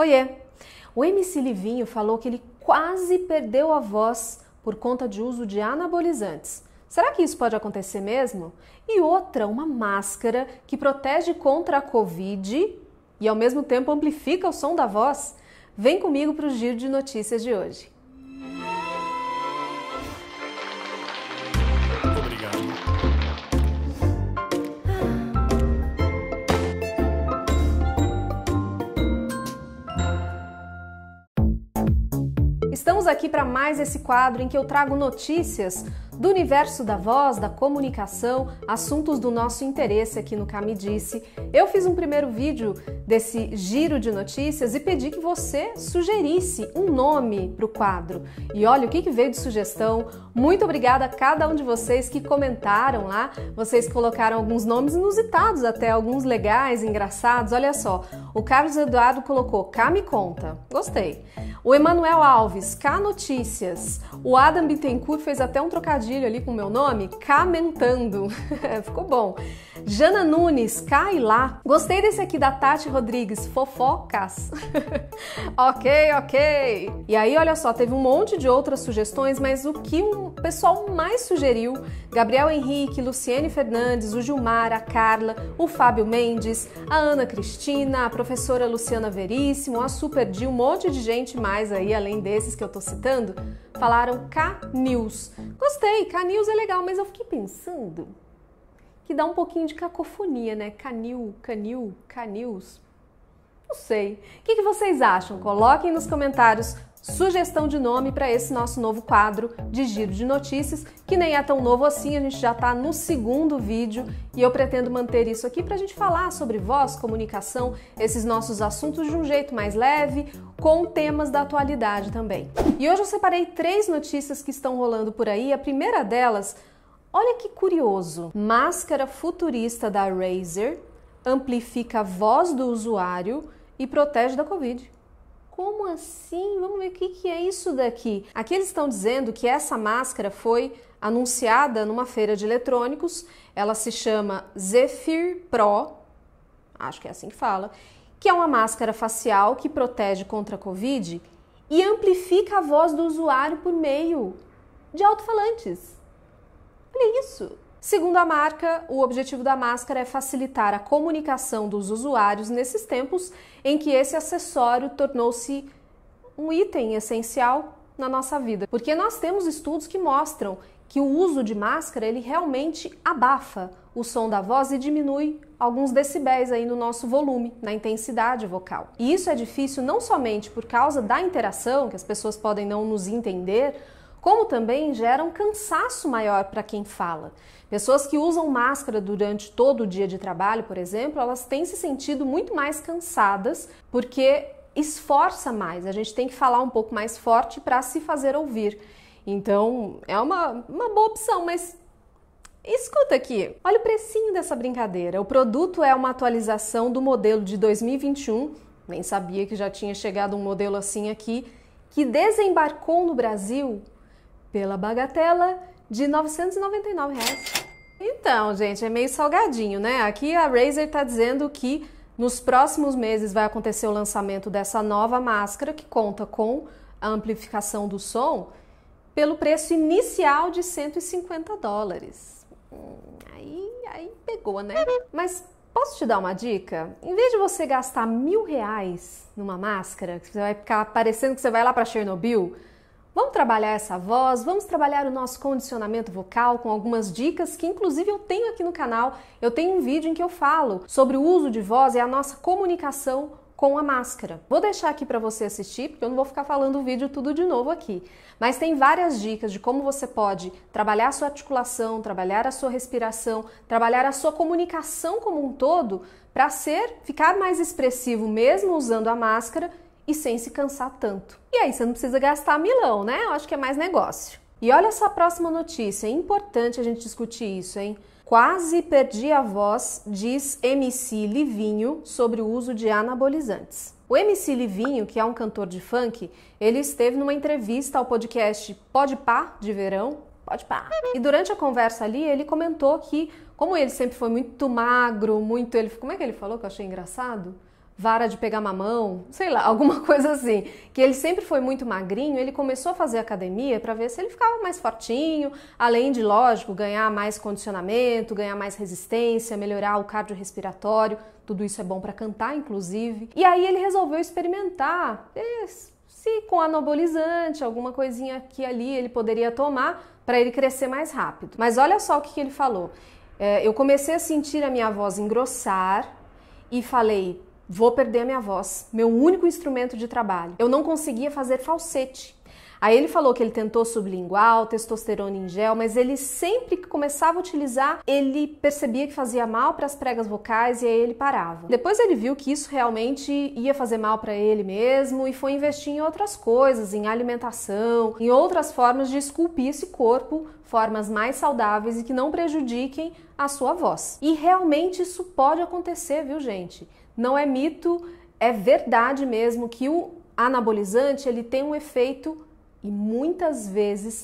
Oiê! O MC Livinho falou que ele quase perdeu a voz por conta de uso de anabolizantes. Será que isso pode acontecer mesmo? E outra, uma máscara que protege contra a Covid e ao mesmo tempo amplifica o som da voz? Vem comigo para o Giro de Notícias de hoje. Estamos aqui para mais esse quadro em que eu trago notícias do universo da voz, da comunicação, assuntos do nosso interesse aqui no Cá me Disse. Eu fiz um primeiro vídeo desse giro de notícias e pedi que você sugerisse um nome para o quadro. E olha o que veio de sugestão. Muito obrigada a cada um de vocês que comentaram lá. Vocês colocaram alguns nomes inusitados, até alguns legais, engraçados. Olha só, o Carlos Eduardo colocou Cá me conta. Gostei. O Emanuel Alves, Cá Notícias. O Adam Bittencourt fez até um trocadilho ali com o meu nome, Camentando. Ficou bom. Jana Nunes, Cá e lá. Gostei desse aqui da Tati Rodrigues, Fofocas. Ok. E aí, olha só, teve um monte de outras sugestões, mas o que o pessoal mais sugeriu, Gabriel Henrique, Luciene Fernandes, o Gilmar, a Carla, o Fábio Mendes, a Ana Cristina, a professora Luciana Veríssimo, a Super G, um monte de gente mais. Aí, além desses que eu tô citando, falaram K-News. Gostei, K-News é legal, mas eu fiquei pensando que dá um pouquinho de cacofonia, né? K-News. Não sei. O que vocês acham? Coloquem nos comentários sugestão de nome para esse nosso novo quadro de Giro de Notícias, que nem é tão novo assim, a gente já tá no segundo vídeo e eu pretendo manter isso aqui pra gente falar sobre voz, comunicação, esses nossos assuntos de um jeito mais leve, com temas da atualidade também. E hoje eu separei 3 notícias que estão rolando por aí. A primeira delas, olha que curioso, máscara futurista da Razer amplifica a voz do usuário e protege da Covid. Como assim? Vamos ver o que é isso daqui. Aqui eles estão dizendo que essa máscara foi anunciada numa feira de eletrônicos. Ela se chama Zephyr Pro, acho que é assim que fala, que é uma máscara facial que protege contra a Covid e amplifica a voz do usuário por meio de alto-falantes. Olha isso! Segundo a marca, o objetivo da máscara é facilitar a comunicação dos usuários nesses tempos em que esse acessório tornou-se um item essencial na nossa vida. Porque nós temos estudos que mostram que o uso de máscara, ele realmente abafa o som da voz e diminui alguns decibéis aí no nosso volume, na intensidade vocal. E isso é difícil não somente por causa da interação, que as pessoas podem não nos entender, como também gera um cansaço maior para quem fala. Pessoas que usam máscara durante todo o dia de trabalho, por exemplo, elas têm se sentido muito mais cansadas porque esforça mais. A gente tem que falar um pouco mais forte para se fazer ouvir. Então, é uma boa opção, mas escuta aqui. Olha o precinho dessa brincadeira. O produto é uma atualização do modelo de 2021. Nem sabia que já tinha chegado um modelo assim aqui, que desembarcou no Brasil pela bagatela de R$ 999. Então, gente, é meio salgadinho, né? Aqui a Razer está dizendo que nos próximos meses vai acontecer o lançamento dessa nova máscara que conta com a amplificação do som pelo preço inicial de $150. Aí pegou, né? Mas posso te dar uma dica? Em vez de você gastar R$ 1.000 numa máscara, que você vai ficar parecendo que você vai lá para Chernobyl, vamos trabalhar essa voz, vamos trabalhar o nosso condicionamento vocal com algumas dicas que inclusive eu tenho aqui no canal. Eu tenho um vídeo em que eu falo sobre o uso de voz e a nossa comunicação com a máscara. Vou deixar aqui para você assistir, porque eu não vou ficar falando o vídeo tudo de novo aqui. Mas tem várias dicas de como você pode trabalhar a sua articulação, trabalhar a sua respiração, trabalhar a sua comunicação como um todo para ficar mais expressivo mesmo usando a máscara e sem se cansar tanto. E aí, você não precisa gastar milão, né? Eu acho que é mais negócio. E olha essa próxima notícia, é importante a gente discutir isso, hein? Quase perdi a voz, diz MC Livinho sobre o uso de anabolizantes. O MC Livinho, que é um cantor de funk, ele esteve numa entrevista ao podcast Pode Pá, de verão, Pode Pá. E durante a conversa ali, ele comentou que, como ele sempre foi muito magro, como é que ele falou que eu achei engraçado? vara de pegar mamão, sei lá, alguma coisa assim, que ele sempre foi muito magrinho, ele começou a fazer academia para ver se ele ficava mais fortinho, além de, lógico, ganhar mais condicionamento, ganhar mais resistência, melhorar o cardiorrespiratório, tudo isso é bom para cantar, inclusive. E aí ele resolveu experimentar se com anabolizante, alguma coisinha aqui e ali ele poderia tomar para ele crescer mais rápido. Mas olha só o que ele falou. Eu comecei a sentir a minha voz engrossar e falei, vou perder a minha voz, meu único instrumento de trabalho. Eu não conseguia fazer falsete. Aí ele falou que ele tentou sublingual, testosterona em gel, mas ele sempre que começava a utilizar, ele percebia que fazia mal para as pregas vocais e aí ele parava. Depois ele viu que isso realmente ia fazer mal para ele mesmo e foi investir em outras coisas, em alimentação, em outras formas de esculpir esse corpo, formas mais saudáveis e que não prejudiquem a sua voz. E realmente isso pode acontecer, viu, gente? Não é mito, é verdade mesmo que o anabolizante, ele tem um efeito e muitas vezes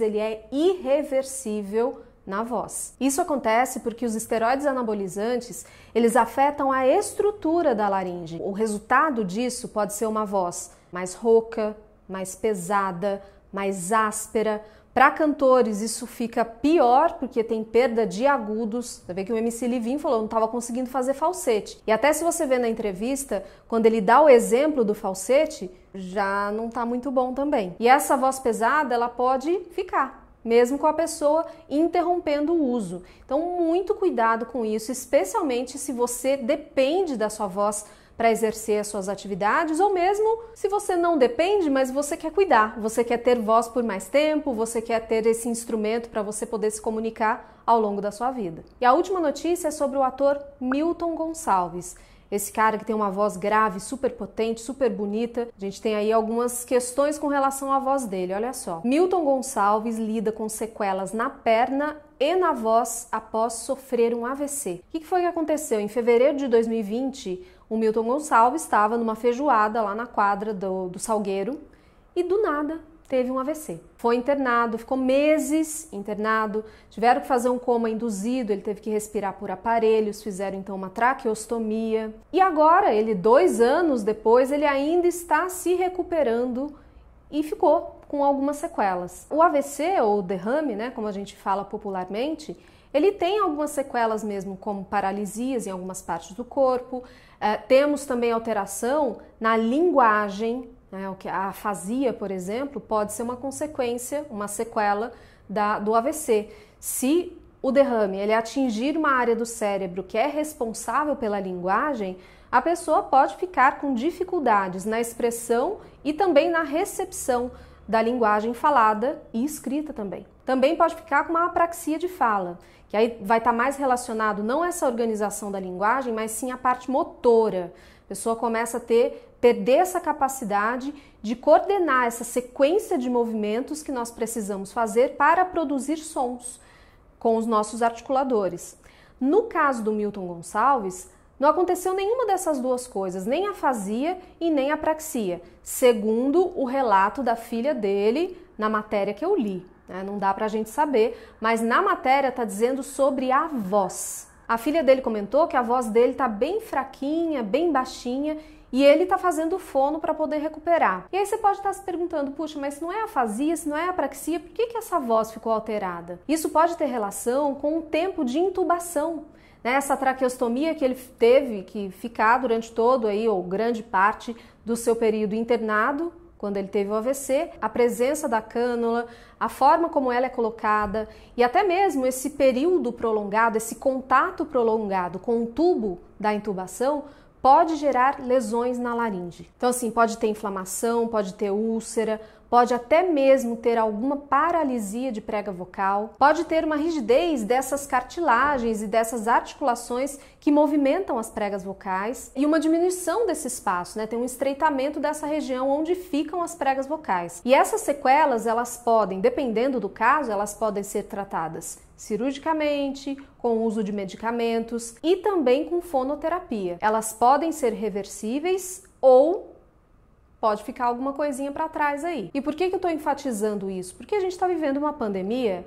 ele é irreversível na voz. Isso acontece porque os esteroides anabolizantes, eles afetam a estrutura da laringe. O resultado disso pode ser uma voz mais rouca, mais pesada, mais áspera. Para cantores isso fica pior porque tem perda de agudos. Você vê que o MC Livinho falou, não estava conseguindo fazer falsete. E até se você vê na entrevista, quando ele dá o exemplo do falsete, já não está muito bom também. E essa voz pesada, ela pode ficar, mesmo com a pessoa interrompendo o uso. Então muito cuidado com isso, especialmente se você depende da sua voz para exercer as suas atividades, ou mesmo se você não depende, mas você quer cuidar, você quer ter voz por mais tempo, você quer ter esse instrumento para você poder se comunicar ao longo da sua vida. E a última notícia é sobre o ator Milton Gonçalves. Esse cara que tem uma voz grave, super potente, super bonita. A gente tem aí algumas questões com relação à voz dele, olha só. Milton Gonçalves lida com sequelas na perna e na voz após sofrer um AVC. O que foi que aconteceu? Em fevereiro de 2020, o Milton Gonçalves estava numa feijoada lá na quadra do Salgueiro e do nada teve um AVC. Foi internado, ficou meses internado, tiveram que fazer um coma induzido, ele teve que respirar por aparelhos, fizeram então uma traqueostomia. E agora, ele 2 anos depois, ele ainda está se recuperando e ficou com algumas sequelas. O AVC, ou derrame, né, como a gente fala popularmente, ele tem algumas sequelas mesmo, como paralisias em algumas partes do corpo. Temos também alteração na linguagem. A afasia, por exemplo, pode ser uma consequência, uma sequela do AVC. Se o derrame ele atingir uma área do cérebro que é responsável pela linguagem, a pessoa pode ficar com dificuldades na expressão e também na recepção da linguagem falada e escrita também. Também pode ficar com uma apraxia de fala, que aí vai estar mais relacionado não a essa organização da linguagem, mas sim a parte motora. A pessoa começa a perder essa capacidade de coordenar essa sequência de movimentos que nós precisamos fazer para produzir sons com os nossos articuladores. No caso do Milton Gonçalves, não aconteceu nenhuma dessas duas coisas, nem a afasia e nem a apraxia, segundo o relato da filha dele na matéria que eu li. Não dá pra gente saber, mas na matéria tá dizendo sobre a voz. A filha dele comentou que a voz dele tá bem fraquinha, bem baixinha, e ele tá fazendo fono para poder recuperar. E aí você pode estar se perguntando, puxa, mas se não é afasia, se não é apraxia, por que essa voz ficou alterada? Isso pode ter relação com o tempo de intubação, né? Essa traqueostomia que ele teve que ficar durante todo aí, ou grande parte do seu período internado, quando ele teve o AVC, a presença da cânula, a forma como ela é colocada e até mesmo esse período prolongado, esse contato prolongado com o tubo da intubação pode gerar lesões na laringe. Então assim, pode ter inflamação, pode ter úlcera, pode até mesmo ter alguma paralisia de prega vocal, pode ter uma rigidez dessas cartilagens e dessas articulações que movimentam as pregas vocais e uma diminuição desse espaço, né? Tem um estreitamento dessa região onde ficam as pregas vocais. E essas sequelas, elas podem, dependendo do caso, elas podem ser tratadas cirurgicamente, com o uso de medicamentos e também com fonoterapia. Elas podem ser reversíveis ou pode ficar alguma coisinha para trás aí. E por que eu estou enfatizando isso? Porque a gente está vivendo uma pandemia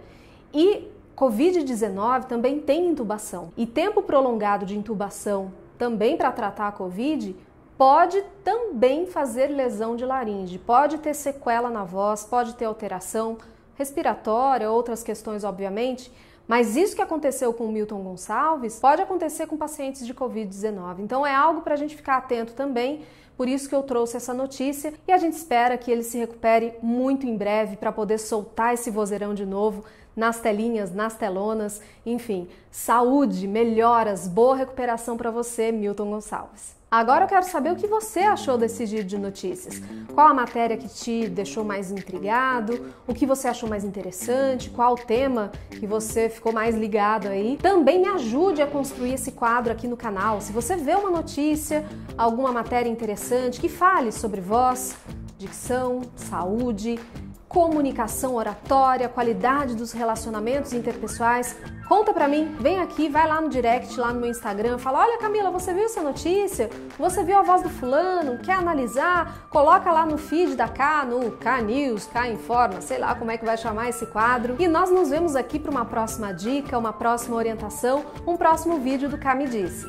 e Covid-19 também tem intubação. E tempo prolongado de intubação, também para tratar a Covid, pode também fazer lesão de laringe, pode ter sequela na voz, pode ter alteração respiratória, outras questões, obviamente, mas isso que aconteceu com o Milton Gonçalves pode acontecer com pacientes de Covid-19. Então é algo para a gente ficar atento também, por isso que eu trouxe essa notícia e a gente espera que ele se recupere muito em breve para poder soltar esse vozeirão de novo nas telinhas, nas telonas, enfim. Saúde, melhoras, boa recuperação para você, Milton Gonçalves. Agora eu quero saber o que você achou desse giro de notícias. Qual a matéria que te deixou mais intrigado? O que você achou mais interessante? Qual o tema que você ficou mais ligado aí? Também me ajude a construir esse quadro aqui no canal. Se você vê uma notícia, alguma matéria interessante que fale sobre voz, dicção, saúde, comunicação oratória, qualidade dos relacionamentos interpessoais, conta pra mim, vem aqui, vai lá no direct, lá no meu Instagram, fala, olha Camila, você viu essa notícia? Você viu a voz do fulano? Quer analisar? Coloca lá no feed da Cá, no Cá News, Cá Informa, sei lá como é que vai chamar esse quadro. E nós nos vemos aqui para uma próxima dica, uma próxima orientação, um próximo vídeo do Cá me disse.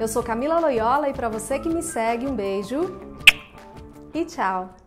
Eu sou Camila Loiola e para você que me segue, um beijo e tchau!